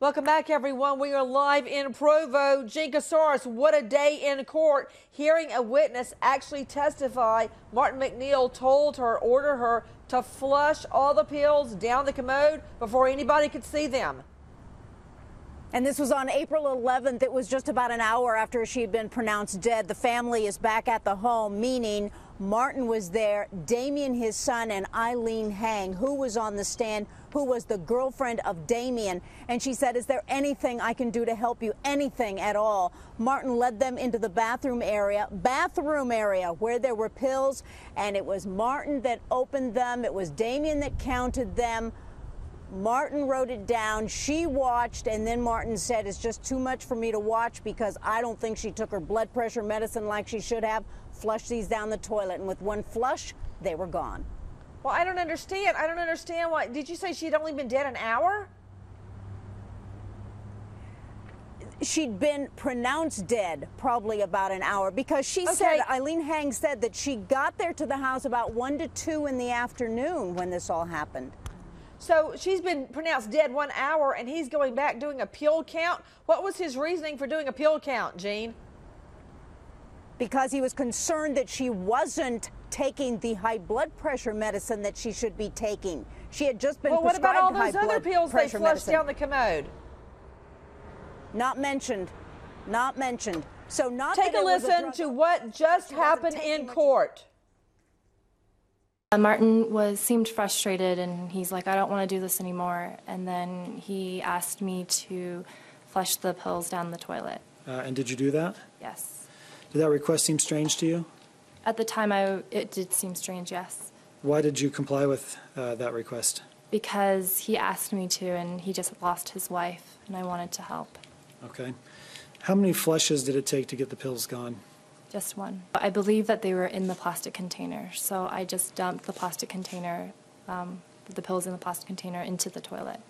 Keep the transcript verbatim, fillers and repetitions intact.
Welcome back, everyone. We are live in Provo. Jean Casares, what a day in court. Hearing a witness actually testify. Martin MacNeill told her, ordered her to flush all the pills down the commode before anybody could see them. And this was on April eleventh. It was just about an hour after she had been pronounced dead. The family is back at the home, meaning Martin was there, Damien, his son, and Eileen Heng, who was on the stand, who was the girlfriend of Damien. And she said, is there anything I can do to help you? Anything at all. Martin led them into the bathroom area, bathroom area where there were pills. And it was Martin that opened them. It was Damien that counted them. Martin wrote it down. She watched, and then Martin said, it's just too much for me to watch because I don't think she took her blood pressure medicine like she should have. Flushed these down the toilet, and with one flush, they were gone. Well, I don't understand. I don't understand why. Did you say she'd only been dead an hour? She'd been pronounced dead probably about an hour because she okay. said, Eileen Heng said that she got there to the house about one to two in the afternoon when this all happened. So she's been pronounced dead one hour, and he's going back doing a pill count. What was his reasoning for doing a pill count, Jean? Because he was concerned that she wasn't taking the high blood pressure medicine that she should be taking. She had just been prescribed high blood pressure medicine. Well, what about all those other pills they flushed down the commode? Not mentioned. Not mentioned. So not take a listen to what just happened in court. Martin was seemed frustrated, and he's like, I don't want to do this anymore. And then he asked me to flush the pills down the toilet. Uh, and did you do that? Yes. Did that request seem strange to you? At the time, I, it did seem strange, yes. Why did you comply with uh, that request? Because he asked me to, and he just lost his wife, and I wanted to help. Okay. How many flushes did it take to get the pills gone? Just one. I believe that they were in the plastic container, so I just dumped the plastic container, um, the pills in the plastic container, into the toilet.